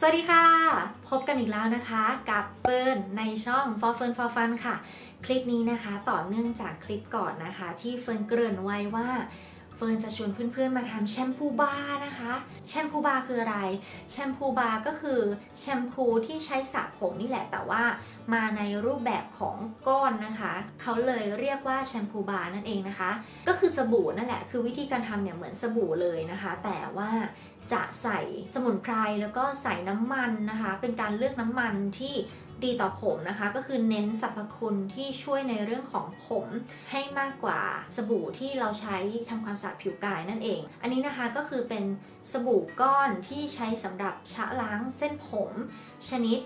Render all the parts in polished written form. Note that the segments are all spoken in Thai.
สวัสดีค่ะพบกันอีกแล้วนะคะกับเฟิร์นในช่อง For Fern For Fun ค่ะคลิปนี้นะคะต่อเนื่องจากคลิปก่อนนะคะที่เฟิร์นเกริ่นไว้ว่าเฟิร์นจะชวนเพื่อนๆมาทำแชมพูบาร์นะคะแชมพูบาร์คืออะไรแชมพูบาร์ก็คือแชมพูที่ใช้สระผมนี่แหละแต่ว่ามาในรูปแบบของก้อนนะคะเขาเลยเรียกว่าแชมพูบาร์นั่นเองนะคะก็คือสบู่นั่นแหละคือวิธีการทำเนี่ยเหมือนสบู่เลยนะคะแต่ว่าจะใส่สมุนไพรแล้วก็ใส่น้ำมันนะคะเป็นการเลือกน้ำมันที่ดีต่อผมนะคะก็คือเน้นสรรพคุณที่ช่วยในเรื่องของผมให้มากกว่าสบู่ที่เราใช้ทำความสะอาดผิวกายนั่นเองอันนี้นะคะก็คือเป็นสบู่ก้อนที่ใช้สำหรับชะล้างเส้นผมชนิด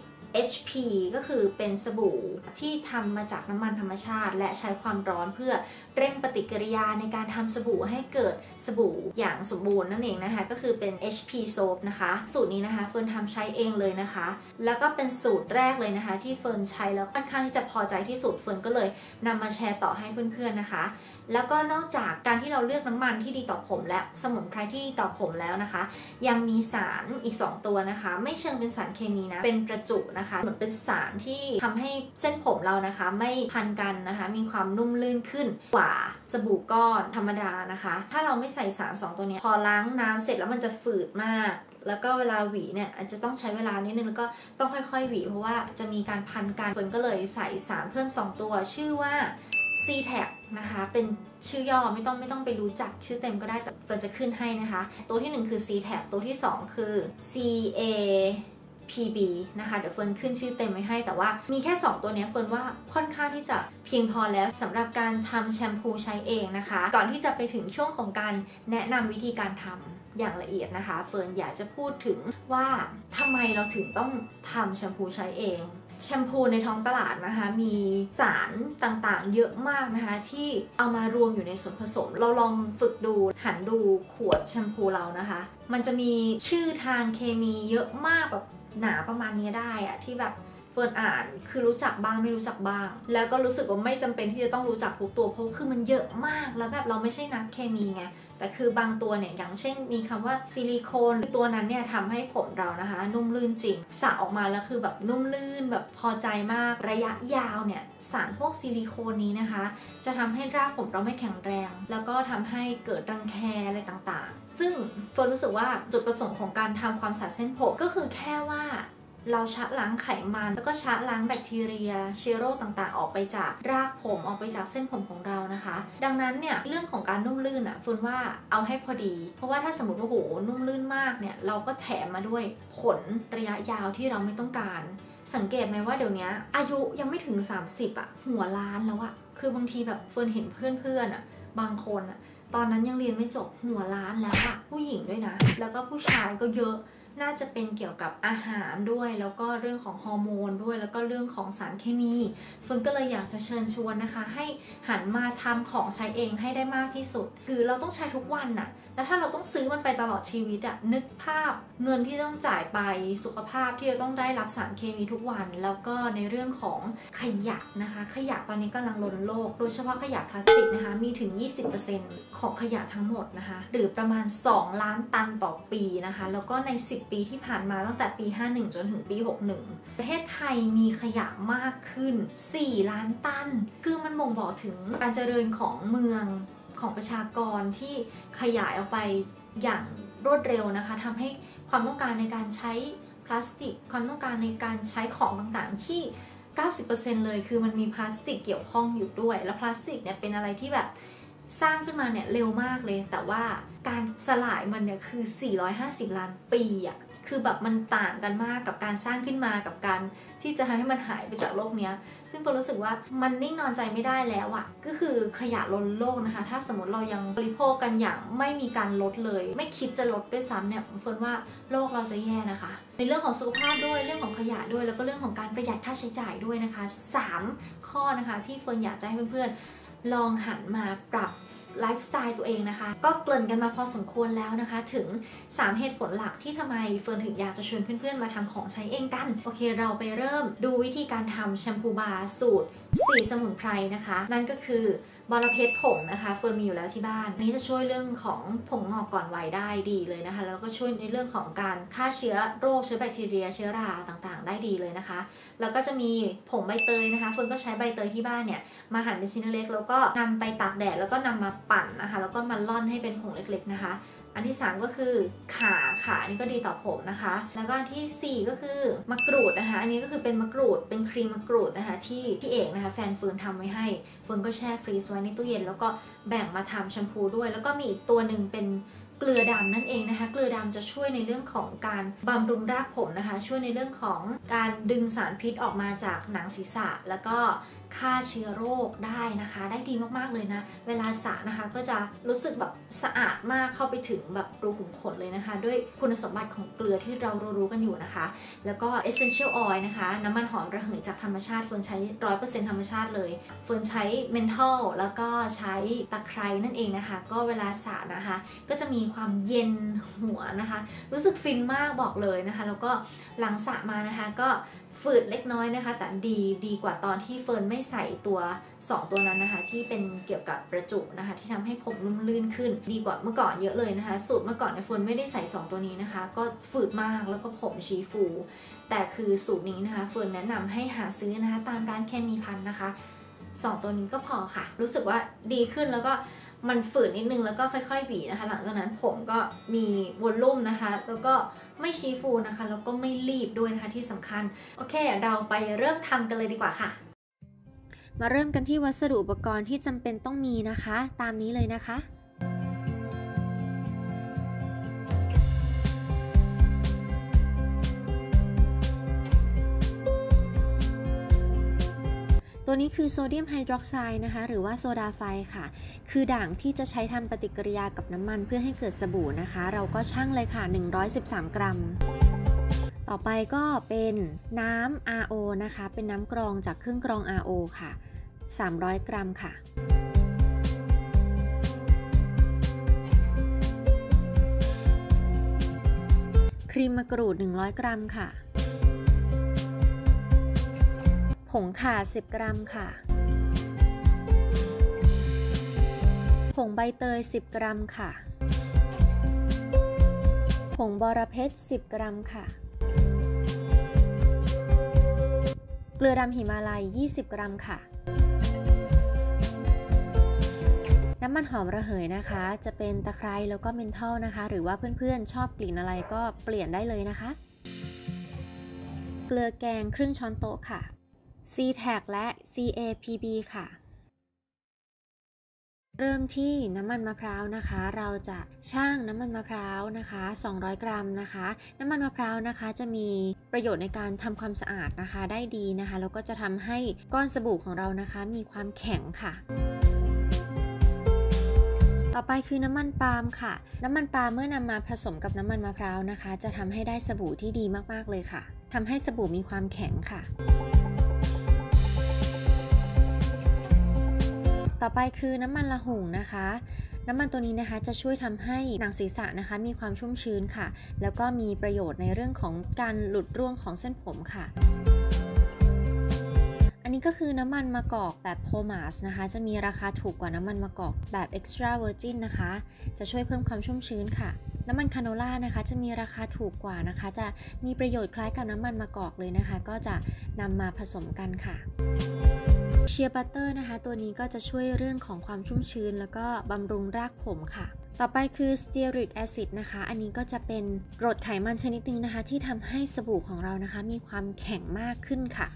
HP ก็คือเป็นสบู่ที่ทำมาจากน้ำมันธรรมชาติและใช้ความร้อนเพื่อเร่งปฏิกิริยาในการทำสบู่ให้เกิดสบู่อย่างสมบูรณ์นั่นเองนะคะก็คือเป็น HP Soap นะคะสูตรนี้นะคะเฟิร์นทำใช้เองเลยนะคะแล้วก็เป็นสูตรแรกเลยนะคะที่เฟิร์นใช้แล้วค่อนข้างที่จะพอใจที่สุดเฟิร์นก็เลยนำมาแชร์ต่อให้เพื่อนๆนะคะแล้วก็นอกจากการที่เราเลือกน้ำมันที่ดีต่อผมและสมุนไพรที่ดีต่อผมแล้วนะคะยังมีสารอีก2ตัวนะคะไม่เชิงเป็นสารเคมีนะเป็นประจุนะคะเหมือนเป็นสารที่ทำให้เส้นผมเรานะคะไม่พันกันนะคะมีความนุ่มลื่นขึ้นกว่าสบู่ก้อนธรรมดานะคะถ้าเราไม่ใส่สาร2ตัวนี้พอล้างน้ำเสร็จแล้วมันจะฝืดมากแล้วก็เวลาหวีเนี่ยอาจจะต้องใช้เวลานิดนึงแล้วก็ต้องค่อยๆหวีเพราะว่าจะมีการพันกันเฟิร์นก็เลยใส่สารเพิ่ม2ตัวชื่อว่า C-Tag นะคะเป็นชื่อย่อไม่ต้องไปรู้จักชื่อเต็มก็ได้แต่เฟิร์นจะขึ้นให้นะคะตัวที่1คือ C-Tag ตัวที่2คือ CAPB นะคะเดี๋ยวเฟิร์นขึ้นชื่อเต็มไว้ให้แต่ว่ามีแค่2ตัวนี้เฟิร์นว่าค่อนข้างที่จะเพียงพอแล้วสำหรับการทำแชมพูใช้เองนะคะก่อนที่จะไปถึงช่วงของการแนะนำวิธีการทำอย่างละเอียดนะคะเฟิร์นอยากจะพูดถึงว่าทำไมเราถึงต้องทำแชมพูใช้เองแชมพูในท้องตลาดนะคะมีสารต่างๆเยอะมากนะคะที่เอามารวมอยู่ในส่วนผสมเราลองฝึกดูหันดูขวดแชมพูเรานะคะมันจะมีชื่อทางเคมีเยอะมากแบบหนาประมาณนี้ได้อะที่แบบเฟิร์นอ่านคือรู้จักบ้างไม่รู้จักบ้างแล้วก็รู้สึกว่าไม่จำเป็นที่จะต้องรู้จักทุกตัวเพราะคือมันเยอะมากแล้วแบบเราไม่ใช่นักเคมีไงแต่คือบางตัวเนี่ยอย่างเช่นมีคำว่าซิลิโคนตัวนั้นเนี่ยทำให้ผมเรานะคะนุ่มลื่นจริงสระออกมาแล้วคือแบบนุ่มลื่นแบบพอใจมากระยะยาวเนี่ยสารพวกซิลิโคนนี้นะคะจะทำให้รากผมเราไม่แข็งแรงแล้วก็ทำให้เกิดรังแคอะไรต่างๆซึ่งเฟิร์นรู้สึกว่าจุดประสงค์ของการทำความสะอาดเส้นผมก็คือแค่ว่าเราชะล้างไขมันแล้วก็ชะล้างแบคทีเรียเชื้อโรคต่างๆออกไปจากรากผมออกไปจากเส้นผมของเรานะคะดังนั้นเนี่ยเรื่องของการนุ่มลื่นอ่ะเฟิร์นว่าเอาให้พอดีเพราะว่าถ้าสมมติว่าโหนุ่มลื่นมากเนี่ยเราก็แถมมาด้วยผลระยะยาวที่เราไม่ต้องการสังเกตไหมว่าเดี๋ยวนี้อายุยังไม่ถึง30อ่ะหัวล้านแล้วอ่ะคือบางทีแบบเฟิร์นเห็นเพื่อนๆอ่ะบางคนอ่ะตอนนั้นยังเรียนไม่จบหัวล้านแล้วอ่ะผู้หญิงด้วยนะแล้วก็ผู้ชายก็เยอะน่าจะเป็นเกี่ยวกับอาหารด้วยแล้วก็เรื่องของฮอร์โมนด้วยแล้วก็เรื่องของสารเคมีเฟิร์นก็เลยอยากจะเชิญชวนนะคะให้หันมาทำของใช้เองให้ได้มากที่สุดคือเราต้องใช้ทุกวันน่ะแล้วถ้าเราต้องซื้อมันไปตลอดชีวิตอะนึกภาพเงินที่ต้องจ่ายไปสุขภาพที่เราต้องได้รับสารเคมีทุกวันแล้วก็ในเรื่องของขยะนะคะขยะตอนนี้กำลังล้นโลกโดยเฉพาะขยะพลาสติกนะคะมีถึง 20% ของขยะทั้งหมดนะคะหรือประมาณ2 ล้านตันต่อปีนะคะแล้วก็ใน10 ปีที่ผ่านมาตั้งแต่ปี51จนถึงปี61ประเทศไทยมีขยะมากขึ้น4 ล้านตันคือมันบ่งบอกถึงการเจริญของเมืองของประชากรที่ขยายออกไปอย่างรวดเร็วนะคะทำให้ความต้องการในการใช้พลาสติกความต้องการในการใช้ของต่างๆที่ 90% เลยคือมันมีพลาสติกเกี่ยวข้องอยู่ด้วยและพลาสติกเนี่ยเป็นอะไรที่แบบสร้างขึ้นมาเนี่ยเร็วมากเลยแต่ว่าการสลายมันเนี่ยคือ450ล้านปีอ่ะคือแบบมันต่างกันมากกับการสร้างขึ้นมากับการที่จะทำให้มันหายไปจากโลกเนี้ยซึ่งก็รู้สึกว่ามันนิ่งนอนใจไม่ได้แล้วอ่ะก็คือขยะล้นโลกนะคะถ้าสมมติเรายังบริโภคกันอย่างไม่มีการลดเลยไม่คิดจะลดด้วยซ้ำเนี่ยเฟิร์นว่าโลกเราจะแย่นะคะในเรื่องของสุขภาพด้วยเรื่องของขยะด้วยแล้วก็เรื่องของการประหยัดค่าใช้จ่ายด้วยนะคะ3ข้อนะคะที่เฟิร์นอยากจะให้เพื่อนลองหันมาปรับไลฟ์สไตล์ตัวเองนะคะก็เกริ่นกันมาพอสมควรแล้วนะคะถึง3เหตุผลหลักที่ทำไมเฟิร์นถึงอยากจะชวนเพื่อนๆมาทำของใช้เองกันโอเคเราไปเริ่มดูวิธีการทำแชมพูบาร์สูตร4 สมุนไพรนะคะนั่นก็คือ บอระเพ็ดผงนะคะเฟิร์นมีอยู่แล้วที่บ้านอันนี้จะช่วยเรื่องของผงงอกก่อนวัยได้ดีเลยนะคะแล้วก็ช่วยในเรื่องของการฆ่าเชื้อโรคเชื้อแบคทีเรียเชื้อราต่างๆได้ดีเลยนะคะแล้วก็จะมีผงใบเตยนะคะเฟิร์นก็ใช้ใบเตยที่บ้านเนี่ยมาหั่นเป็นชิ้นเล็กแล้วก็นำไปตากแดดแล้วก็นำมาปั่นนะคะแล้วก็มาล่อนให้เป็นผงเล็กๆนะคะอันที่3ก็คือขานี่ก็ดีต่อผมนะคะแล้วก็อันที่4ก็คือมะกรูดนะคะอันนี้ก็คือเป็นมะกรูดเป็นครีมมะกรูดนะคะที่พี่เอกนะคะแฟนเฟิร์นทำไว้ให้เฟิร์นก็แช่ฟรีซไว้ในตู้เย็นแล้วก็แบ่งมาทำแชมพูด้วยแล้วก็มีอีกตัวหนึ่งเป็นเกลือดำนั่นเองนะคะเกลือดำจะช่วยในเรื่องของการบำรุงรากผมนะคะช่วยในเรื่องของการดึงสารพิษออกมาจากหนังศีรษะแล้วก็ฆ่าเชื้อโรคได้นะคะได้ดีมากๆเลยนะเวลาสระนะคะก็จะรู้สึกแบบสะอาดมากเข้าไปถึงแบบรูขุมขนเลยนะคะด้วยคุณสมบัติของเกลือที่เรารู้กันอยู่นะคะแล้วก็ Essential Oil นะคะน้ำมันหอมระเหยจากธรรมชาติเฟิร์นใช้ 100% ธรรมชาติเลยเฟิร์นใช้ Menthol แล้วก็ใช้ตะไคร้นั่นเองนะคะก็เวลาสระนะคะก็จะมีความเย็นหัวนะคะรู้สึกฟินมากบอกเลยนะคะแล้วก็หลังสระมานะคะก็ฝืดเล็กน้อยนะคะแต่ดีกว่าตอนที่เฟิร์นไม่ใส่ตัว2ตัวนั้นนะคะที่เป็นเกี่ยวกับประจุนะคะที่ทำให้ผมนุ่มลื่นขึ้นดีกว่าเมื่อก่อนเยอะเลยนะคะสูตรเมื่อก่อนเฟิร์นไม่ได้ใส่2ตัวนี้นะคะก็ฝืดมากแล้วก็ผมชี้ฟูแต่คือสูตรนี้นะคะเฟิร์นแนะนำให้หาซื้อนะคะตามร้านแค่มีพันนะคะ2ตัวนี้ก็พอค่ะรู้สึกว่าดีขึ้นแล้วก็มันฝืดนิดนึงแล้วก็ค่อยๆหวีนะคะหลังจากนั้นผมก็มีวอลลุ่มนะคะแล้วก็ไม่ชี้ฟูนะคะแล้วก็ไม่รีบด้วยนะคะที่สำคัญโอเคเราไปเริ่มทำกันเลยดีกว่าค่ะมาเริ่มกันที่วัสดุอุปกรณ์ที่จำเป็นต้องมีนะคะตามนี้เลยนะคะตัวนี้คือโซเดียมไฮดรอกไซด์นะคะหรือว่าโซดาไฟค่ะคือด่างที่จะใช้ทำปฏิกิริยากับน้ำมันเพื่อให้เกิดสบู่นะคะเราก็ชั่งเลยค่ะ113กรัมต่อไปก็เป็นน้ำ RO นะคะเป็นน้ำกรองจากเครื่องกรอง RO ค่ะ300กรัมค่ะครีมมะกรูด100กรัมค่ะผงข่า10กรัมค่ะผงใบเตย10กรัมค่ะผงบอระเพ็ด10กรัมค่ะเกลือดำหิมาลัย20กรัมค่ะน้ำมันหอมระเหยนะคะจะเป็นตะไคร้แล้วก็เมนทอลนะคะหรือว่าเพื่อนๆชอบกลิ่นอะไรก็เปลี่ยนได้เลยนะคะเกลือแกงครึ่งช้อนโต๊ะค่ะC-TAG และ CAPB ค่ะเริ่มที่น้ำมันมะพร้าวนะคะเราจะชั่งน้ำมันมะพร้าวนะคะ200กรัมนะคะน้ำมันมะพร้าวนะคะจะมีประโยชน์ในการทำความสะอาดนะคะได้ดีนะคะแล้วก็จะทำให้ก้อนสบู่ของเรานะคะมีความแข็งค่ะต่อไปคือน้ำมันปาล์มค่ะน้ำมันปาล์มเมื่อนำมาผสมกับน้ำมันมะพร้าวนะคะจะทำให้ได้สบู่ที่ดีมากๆเลยค่ะทำให้สบู่มีความแข็งค่ะต่อไปคือน้ำมันละหุ่งนะคะน้ำมันตัวนี้นะคะจะช่วยทำให้หนังศีรษะนะคะมีความชุ่มชื้นค่ะแล้วก็มีประโยชน์ในเรื่องของการหลุดร่วงของเส้นผมค่ะอันนี้ก็คือน้ำมันมะกอกแบบโพมาสนะคะจะมีราคาถูกกว่าน้ำมันมะกอกแบบ Extra Virgin นะคะจะช่วยเพิ่มความชุ่มชื้นค่ะน้ำมันคาโนล่านะคะจะมีราคาถูกกว่านะคะจะมีประโยชน์คล้ายกับน้ำมันมะกอกเลยนะคะก็จะนำมาผสมกันค่ะเชียร์บัตเตอร์นะคะตัวนี้ก็จะช่วยเรื่องของความชุ่มชื้นแล้วก็บำรุงรากผมค่ะต่อไปคือสเตียริกแอซิดนะคะอันนี้ก็จะเป็นกรดไขมันชนิดนึงนะคะที่ทำให้สบู่ของเรานะคะมีความแข็งมากขึ้นค่ะ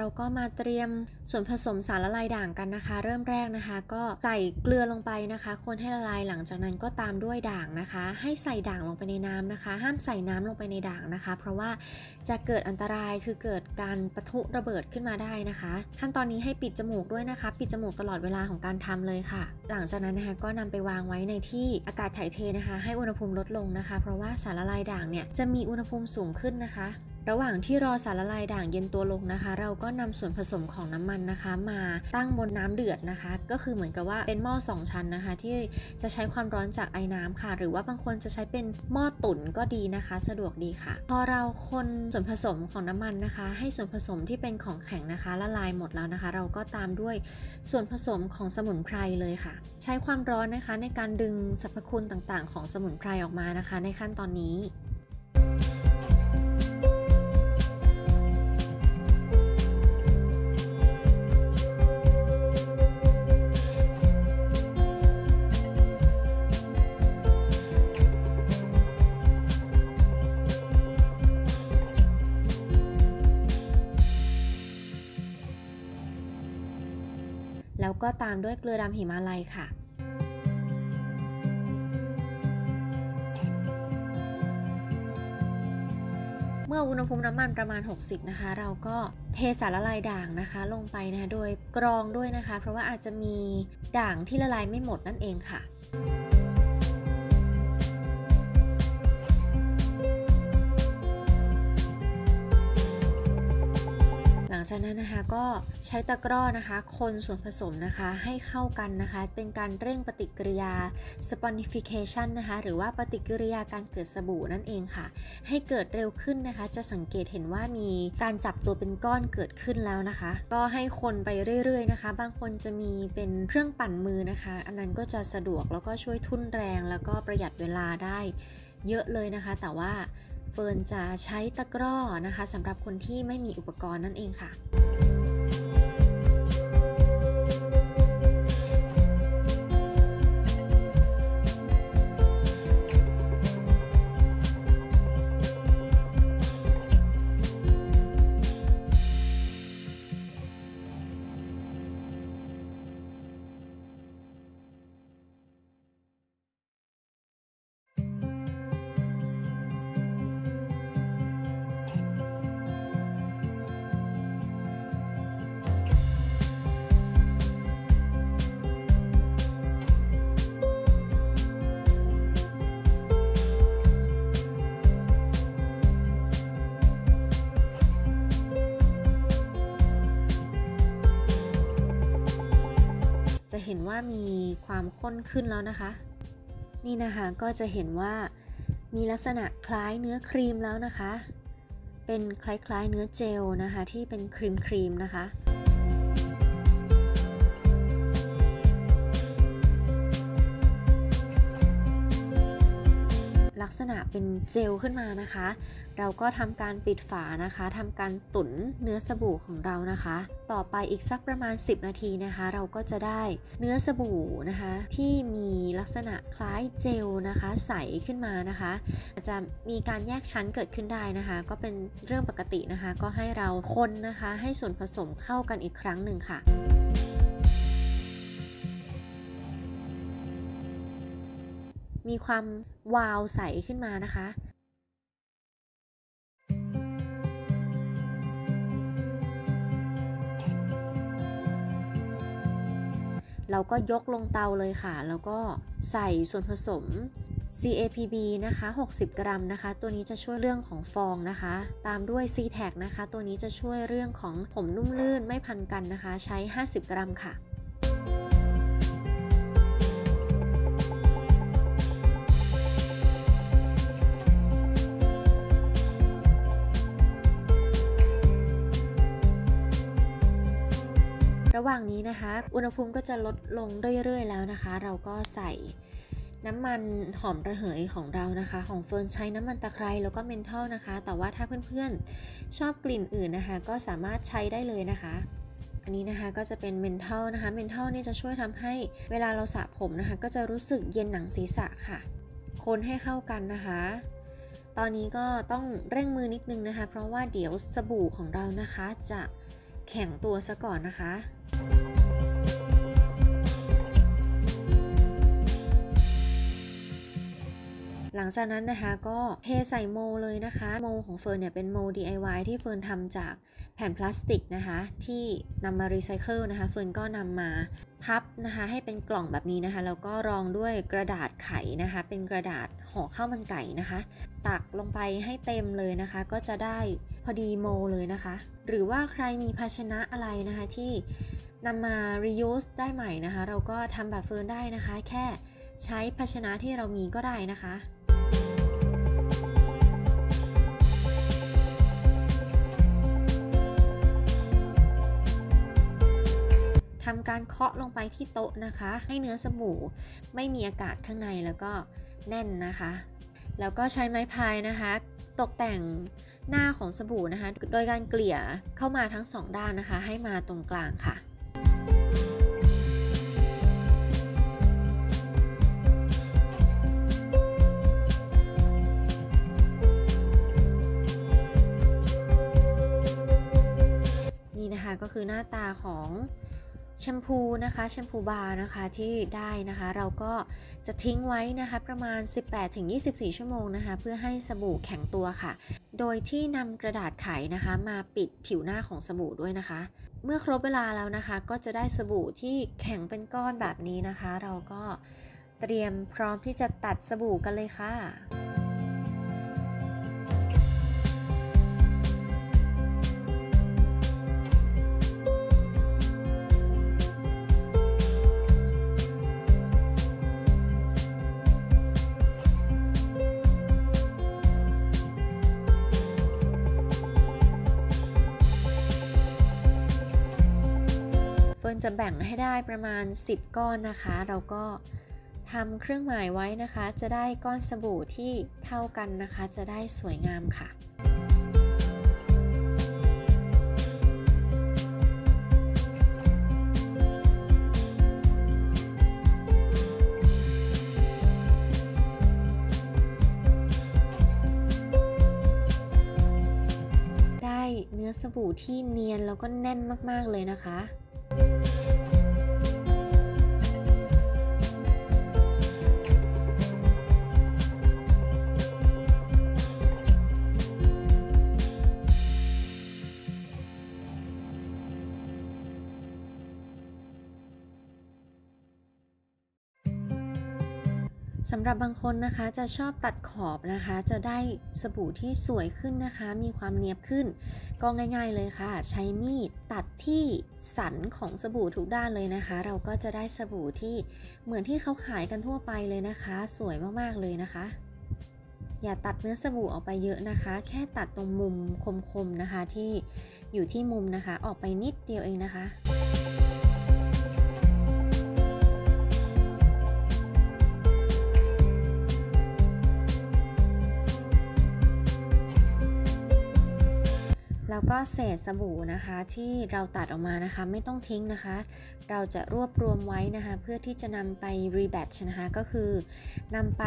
เราก็มาเตรียมส่วนผสมสารละลายด่างกันนะคะเริ่มแรกนะคะก็ใส่เกลือลงไปนะคะคนให้ละลายหลังจากนั้นก็ตามด้วยด่างนะคะให้ใส่ด่างลงไปในน้ำนะคะห้ามใส่น้ำลงไปในด่างนะคะเพราะว่าจะเกิดอันตรายคือเกิดการปะทุระเบิดขึ้นมาได้นะคะขั้นตอนนี้ให้ปิดจมูกด้วยนะคะปิดจมูกตลอดเวลาของการทำเลยค่ะหลังจากนั้นนะคะก็นำไปวางไว้ในที่อากาศถ่ายเทนะคะให้อุณหภูมิลดลงนะคะเพราะว่าสารละลายด่างเนี่ยจะมีอุณหภูมิสูงขึ้นนะคะ ระหว่างที่รอสารละลายด่างเย็นตัวลงนะคะเราก็นำส่วนผสมของน้ำมันนะคะมาตั้งบนน้ำเดือดนะคะก็คือเหมือนกับว่าเป็นหม้อ2ชั้นนะคะที่จะใช้ความร้อนจากไอ้น้ำค่ะหรือว่าบางคนจะใช้เป็นหม้อตุ๋นก็ดีนะคะสะดวกดีค่ะพอเราคนส่วนผสมของน้ำมันนะคะให้ส่วนผสมที่เป็นของแข็งนะคะละลายหมดแล้วนะคะเราก็ตามด้วยส่วนผสมของสมุนไพรเลยค่ะใช้ความร้อนนะคะในการดึงสรรพคุณต่างๆของสมุนไพรออกมานะคะในขั้นตอนนี้แล้วก็ตามด้วยเกลือดำหิมาลัยค่ะเมื่ออุณหภูมิน้ำมันประมาณ60นะคะเราก็เทสารละลายด่างนะคะลงไปนะคะโดยกรองด้วยนะคะเพราะว่าอาจจะมีด่างที่ละลายไม่หมดนั่นเองค่ะหลังจากนั้นนะคะก็ใช้ตะกร้อนะคะคนส่วนผสมนะคะให้เข้ากันนะคะเป็นการเร่งปฏิกิริยา Spongification นะคะหรือว่าปฏิกิริยาการเกิดสบู่นั่นเองค่ะให้เกิดเร็วขึ้นนะคะจะสังเกตเห็นว่ามีการจับตัวเป็นก้อนเกิดขึ้นแล้วนะคะก็ให้คนไปเรื่อยๆนะคะบางคนจะมีเป็นเครื่องปั่นมือนะคะอันนั้นก็จะสะดวกแล้วก็ช่วยทุ่นแรงแล้วก็ประหยัดเวลาได้เยอะเลยนะคะแต่ว่าเฟิร์นจะใช้ตะกร้อนะคะสำหรับคนที่ไม่มีอุปกรณ์นั่นเองค่ะจะเห็นว่ามีความข้นขึ้นแล้วนะคะนี่นะคะก็จะเห็นว่ามีลักษณะคล้ายเนื้อครีมแล้วนะคะเป็นคล้ายๆเนื้อเจลนะคะที่เป็นครีมนะคะลักษณะเป็นเจลขึ้นมานะคะเราก็ทำการปิดฝานะคะทำการตุ๋นเนื้อสบู่ของเรานะคะต่อไปอีกสักประมาณ10นาทีนะคะเราก็จะได้เนื้อสบู่นะคะที่มีลักษณะคล้ายเจลนะคะใสขึ้นมานะคะอาจจะมีการแยกชั้นเกิดขึ้นได้นะคะก็เป็นเรื่องปกตินะคะก็ให้เราคนนะคะให้ส่วนผสมเข้ากันอีกครั้งหนึ่งค่ะมีความวาวใสขึ้นมานะคะเราก็ยกลงเตาเลยค่ะแล้วก็ใส่ส่วนผสม CAPB นะคะ60 กรัมนะคะตัวนี้จะช่วยเรื่องของฟองนะคะตามด้วย C-TAC นะคะตัวนี้จะช่วยเรื่องของผมนุ่มลื่นไม่พันกันนะคะใช้50 กรัมค่ะระหว่างนี้นะคะอุณหภูมิก็จะลดลงเรื่อยๆแล้วนะคะเราก็ใส่น้ำมันหอมระเหยของเรานะคะของเฟิร์นใช้น้ำมันตะไคร้แล้วก็เมนทอลนะคะแต่ว่าถ้าเพื่อนๆชอบกลิ่นอื่นนะคะก็สามารถใช้ได้เลยนะคะอันนี้นะคะก็จะเป็นเมนทอลนะคะเมนทอลนี่จะช่วยทำให้เวลาเราสระผมนะคะก็จะรู้สึกเย็นหนังศีรษะค่ะคนให้เข้ากันนะคะตอนนี้ก็ต้องเร่งมือนิดนึงนะคะเพราะว่าเดี๋ยวสบู่ของเรานะคะจะแข็งตัวซะก่อนนะคะ หลังจากนั้นนะคะก็เทใส่โมเลยนะคะโมของเฟิร์นเนี่ยเป็นโม DIY ที่เฟิร์นทำจากแผ่นพลาสติกนะคะที่นำมารีไซเคิลนะคะเฟิร์นก็นำมาพับนะคะให้เป็นกล่องแบบนี้นะคะแล้วก็รองด้วยกระดาษไขนะคะเป็นกระดาษห่อข้าวมันไก่นะคะตักลงไปให้เต็มเลยนะคะก็จะได้พอดีโมเลยนะคะหรือว่าใครมีภาชนะอะไรนะคะที่นำมา reuse ได้ใหม่นะคะเราก็ทำแบบเฟิร์นได้นะคะแค่ใช้ภาชนะที่เรามีก็ได้นะคะทำการเคาะลงไปที่โต๊ะนะคะให้เนื้อสบู่ไม่มีอากาศข้างในแล้วก็แน่นนะคะแล้วก็ใช้ไม้พายนะคะตกแต่งหน้าของสบู่นะคะโดยการเกลี่ยเข้ามาทั้งสองด้านนะคะให้มาตรงกลางค่ะนี่นะคะก็คือหน้าตาของแชมพูนะคะแชมพูบาร์นะคะที่ได้นะคะเราก็จะทิ้งไว้นะคะประมาณ 18-24 ชั่วโมงนะคะเพื่อให้สบู่แข็งตัวค่ะโดยที่นำกระดาษไขนะคะมาปิดผิวหน้าของสบู่ด้วยนะคะเมื่อครบเวลาแล้วนะคะก็จะได้สบู่ที่แข็งเป็นก้อนแบบนี้นะคะเราก็เตรียมพร้อมที่จะตัดสบู่กันเลยค่ะจะแบ่งให้ได้ประมาณ10ก้อนนะคะเราก็ทำเครื่องหมายไว้นะคะจะได้ก้อนสบู่ที่เท่ากันนะคะจะได้สวยงามค่ะได้เนื้อสบู่ที่เนียนแล้วก็แน่นมากๆเลยนะคะสำหรับบางคนนะคะจะชอบตัดขอบนะคะจะได้สบู่ที่สวยขึ้นนะคะมีความเนียบขึ้นก็ง่ายๆเลยค่ะใช้มีดตัดที่สันของสบู่ทุกด้านเลยนะคะเราก็จะได้สบู่ที่เหมือนที่เขาขายกันทั่วไปเลยนะคะสวยมากๆเลยนะคะอย่าตัดเนื้อสบู่ออกไปเยอะนะคะแค่ตัดตรงมุมคมๆนะคะที่อยู่ที่มุมนะคะออกไปนิดเดียวเองนะคะแล้วก็เศษสบู่นะคะที่เราตัดออกมานะคะไม่ต้องทิ้งนะคะเราจะรวบรวมไว้นะคะเพื่อที่จะนำไป rebatch นะคะก็คือนำไป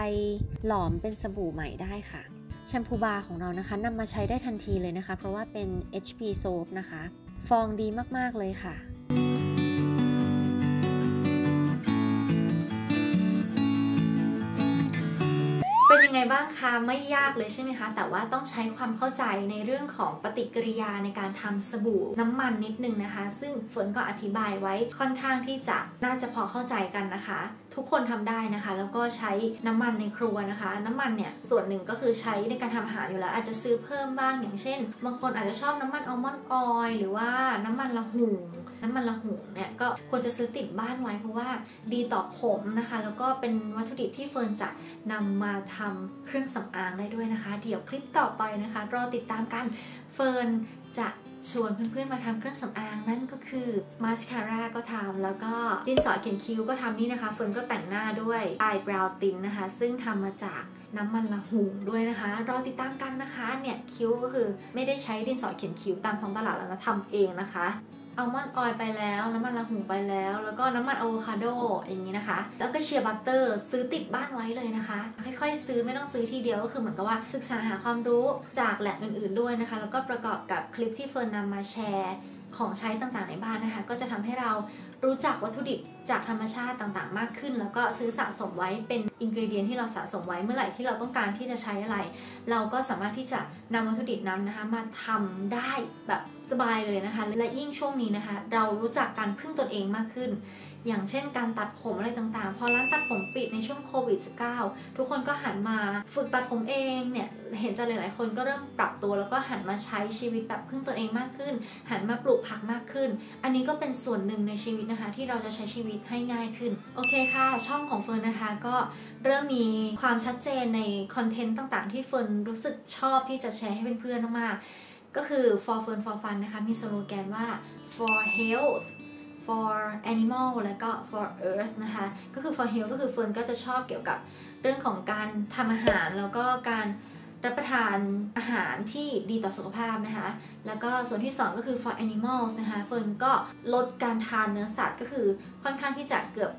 หลอมเป็นสบู่ใหม่ได้ค่ะแชมพูบาร์ของเรานะคะนำมาใช้ได้ทันทีเลยนะคะเพราะว่าเป็น HP soap นะคะฟองดีมากๆเลยค่ะเป็นยังไงบ้างคะไม่ยากเลยใช่ไหมคะแต่ว่าต้องใช้ความเข้าใจในเรื่องของปฏิกิริยาในการทำสบู่น้ำมันนิดนึงนะคะซึ่งฝนก็อธิบายไว้ค่อนข้างที่จะน่าจะพอเข้าใจกันนะคะทุกคนทำได้นะคะแล้วก็ใช้น้ำมันในครัวนะคะน้ำมันเนี่ยส่วนหนึ่งก็คือใช้ในการทำอาหารอยู่แล้วอาจจะซื้อเพิ่มบ้างอย่างเช่นบางคนอาจจะชอบน้ำมันอัลมอนด์ออยล์หรือว่าน้ำมันละหุงเนี่ยก็ควรจะซื้อติดบ้านไว้เพราะว่าดีต่อผมนะคะแล้วก็เป็นวัตถุดิบที่เฟิร์นจะนำมาทำเครื่องสำอางได้ด้วยนะคะเดี๋ยวคลิปต่อไปนะคะรอติดตามกันเฟิร์นจะชวนเพื่อนๆมาทำเครื่องสำอางนั่นก็คือมาสคาร่าก็ทำแล้วก็ดินสอเขียนคิ้วก็ทำนี่นะคะเฟิร์นก็แต่งหน้าด้วยอายบราวน์ตินนะคะซึ่งทำมาจากน้ำมันละหุงด้วยนะคะรอติดตามกันนะคะเนี่ยคิ้วก็คือไม่ได้ใช้ดินสอเขียนคิ้วตามท้องตลาดแล้วนะทำเองนะคะอัลมอนด์ออยล์ไปแล้วน้ำมันละหุงไปแล้วแล้วก็น้ำมันอะโวคาโดอย่างนี้นะคะแล้วก็เชียร์บัตเตอร์ซื้อติดบ้านไว้เลยนะคะค่อยๆซื้อไม่ต้องซื้อทีเดียวก็คือเหมือนกับว่าศึกษาหาความรู้จากแหล่งอื่นๆด้วยนะคะแล้วก็ประกอบกับคลิปที่เฟิร์นนำมาแชร์ ของใช้ต่างๆในบ้านนะคะก็จะทำให้เรารู้จักวัตถุดิบจากธรรมชาติต่างๆมากขึ้นแล้วก็ซื้อสะสมไว้เป็นอินกรีเดียนที่เราสะสมไว้เมื่อไหร่ที่เราต้องการที่จะใช้อะไรเราก็สามารถที่จะนำวัตถุดิบนั้นนะคะมาทำได้แบบสบายเลยนะคะและยิ่งช่วงนี้นะคะเรารู้จักการพึ่งตนเองมากขึ้นอย่างเช่นการตัดผมอะไรต่างๆพอร้านตัดผมปิดในช่วงโควิด -19 ทุกคนก็หันมาฝึกตัดผมเองเนี่ยเห็นจะหลายๆคนก็เริ่มปรับตัวแล้วก็หันมาใช้ชีวิตแบบพึ่งตนเองมากขึ้นหันมาปลูกผักมากขึ้นอันนี้ก็เป็นส่วนหนึ่งในชีวิตนะคะที่เราจะใช้ชีวิตให้ง่ายขึ้นโอเคค่ะช่องของเฟิร์นนะคะก็เริ่มมีความชัดเจนในคอนเทนต์ต่างๆที่เฟิร์นรู้สึกชอบที่จะแชร์ให้เพื่อนๆมากๆก็คือ for fun for fun นะคะมีสโลแกนว่า for health for animal แล้วก็ for earth นะคะก็คือ for health ก็คือเฟิร์นก็จะชอบเกี่ยวกับเรื่องของการทำอาหารแล้วก็การรับประทานอาหารที่ดีต่อสุขภาพนะคะแล้วก็ส่วนที่2ก็คือ for animals นะคะเฟิร์นก็ลดการทานเนื้อสัตว์ก็คือค่อนข้างที่จะเกือบ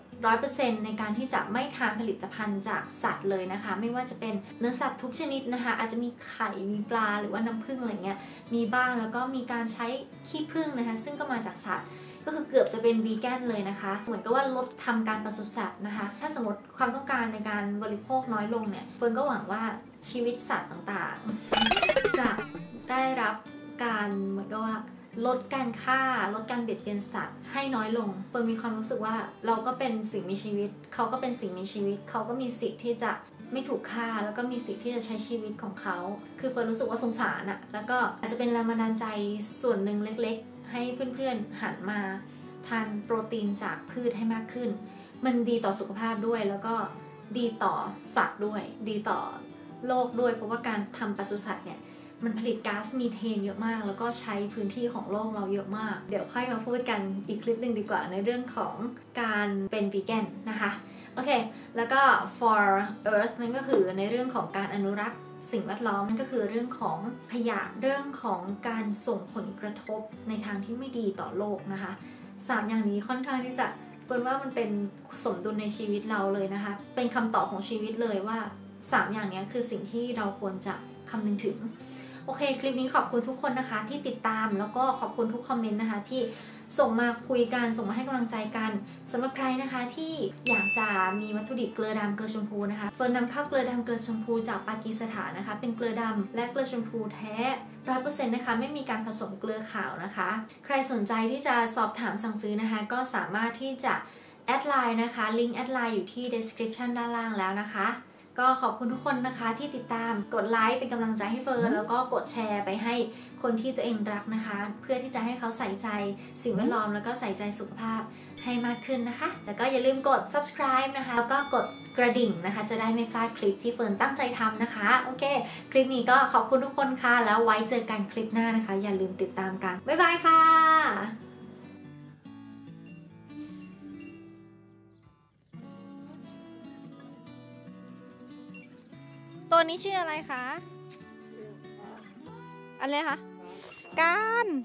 100% ในการที่จะไม่ทานผลิตภัณฑ์จากสัตว์เลยนะคะไม่ว่าจะเป็นเนื้อสัตว์ทุกชนิดนะคะอาจจะมีไข่มีปลาหรือว่าน้ำผึ้งอะไรเงี้ยมีบ้างแล้วก็มีการใช้ขี้ผึ้งนะคะซึ่งก็มาจากสัตว์ก็คือเกือบจะเป็นวีแกนเลยนะคะเหมือนกับว่าลดทำการปศุสัตว์นะคะถ้าสมมติความต้องการในการบริโภคน้อยลงเนี่ยเฟิร์นก็หวังว่าชีวิตสัตว์ต่างๆจะได้รับการเหมือนกับว่าลดการฆ่าลดการเบียดเบียนสัตว์ให้น้อยลงเฟิร์นมีความรู้สึกว่าเราก็เป็นสิ่งมีชีวิตเขาก็เป็นสิ่งมีชีวิตเขาก็มีสิทธิ์ที่จะไม่ถูกฆ่าแล้วก็มีสิทธิ์ที่จะใช้ชีวิตของเขาคือเฟิร์นรู้สึกว่าสงสารอะแล้วก็อาจจะเป็นแรงบันดาลใจส่วนหนึ่งเล็กให้เพื่อนๆหันมาทานโปรตีนจากพืชให้มากขึ้นมันดีต่อสุขภาพด้วยแล้วก็ดีต่อสัตว์ด้วยดีต่อโลกด้วยเพราะว่าการทำปศุสัตว์เนี่ยมันผลิตก๊าซมีเทนเยอะมากแล้วก็ใช้พื้นที่ของโลกเราเยอะมากเดี๋ยวค่อยมาพูดกันอีกคลิปหนึ่งดีกว่าในเรื่องของการเป็นวีแกนนะคะโอเคแล้วก็ for earth มันก็คือในเรื่องของการอนุรักษ์สิ่งแวดล้อมนั่นก็คือเรื่องของขยะเรื่องของการส่งผลกระทบในทางที่ไม่ดีต่อโลกนะคะ3อย่างนี้ค่อนข้างที่จะเฟิร์นว่ามันเป็นสมดุลในชีวิตเราเลยนะคะเป็นคำตอบของชีวิตเลยว่า3อย่างนี้คือสิ่งที่เราควรจะคำนึงถึงโอเคคลิปนี้ขอบคุณทุกคนนะคะที่ติดตามแล้วก็ขอบคุณทุกคอมเมนต์นะคะที่ส่งมาคุยกันส่งมาให้กำลังใจกันสำหรับใครนะคะที่อยากจะมีวัตถุดิบเกลือดำเกลือชมพูนะคะเฟิร์นนำเข้าเกลือดำเกลือชมพูจากปากีสถานนะคะเป็นเกลือดำและเกลือชมพูแท้ 100% นะคะไม่มีการผสมเกลือขาวนะคะใครสนใจที่จะสอบถามสั่งซื้อนะคะก็สามารถที่จะแอดไลน์นะคะลิงก์แอดไลน์อยู่ที่ description ด้านล่างแล้วนะคะก็ขอบคุณทุกคนนะคะที่ติดตามกดไลค์เป็นกำลังใจให้เฟิร์นแล้วก็กดแชร์ไปให้คนที่ตัวเองรักนะคะเพื่อที่จะให้เขาใส่ใจสิ่งแวดล้อมแล้วก็ใส่ใจสุขภาพให้มากขึ้นนะคะแล้วก็อย่าลืมกด subscribe นะคะแล้วก็กดกระดิ่งนะคะจะได้ไม่พลาดคลิปที่เฟิร์นตั้งใจทำนะคะโอเคคลิปนี้ก็ขอบคุณทุกคนค่ะแล้วไว้เจอกันคลิปหน้านะคะอย่าลืมติดตามกันบ๊ายบายค่ะตัวนี้ชื่ออะไรคะอะไรคะการน้อ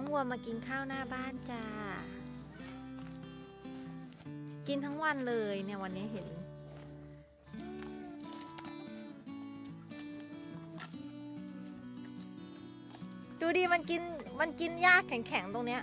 งวัวมากินข้าวหน้าบ้านจ้ากินทั้งวันเลยเนี่ยวันนี้เห็นดูดีมันกินหญ้าแข็งๆตรงเนี้ย